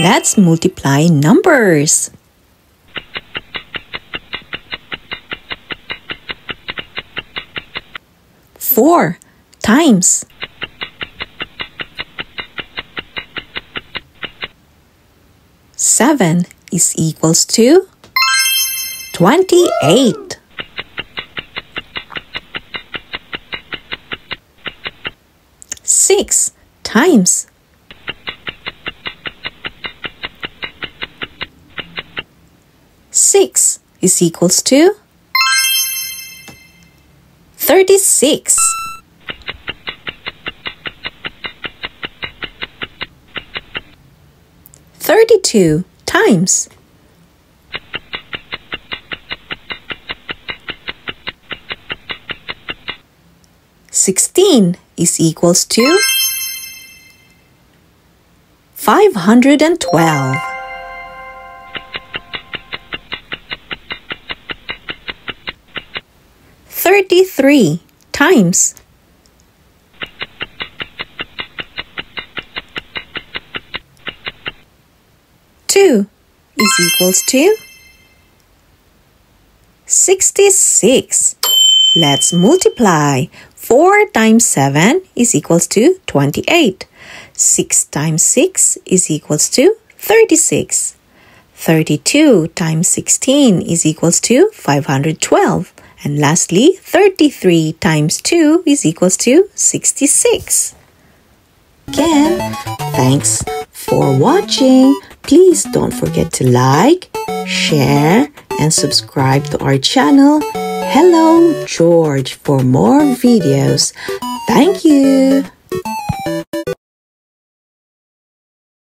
Let's multiply numbers. 4 times 7 is equals to 28. 6 times 6 is equals to 36. 32 times 16 is equals to 512. 33 times 2 is equals to 66. Let's multiply. 4 times 7 is equals to 28. 6 times 6 is equals to 36. 32 times 16 is equals to 512. And lastly, 33 times 2 is equals to 66. Again, thanks for watching. Please don't forget to like, share, and subscribe to our channel, Hello George, for more videos. Thank you.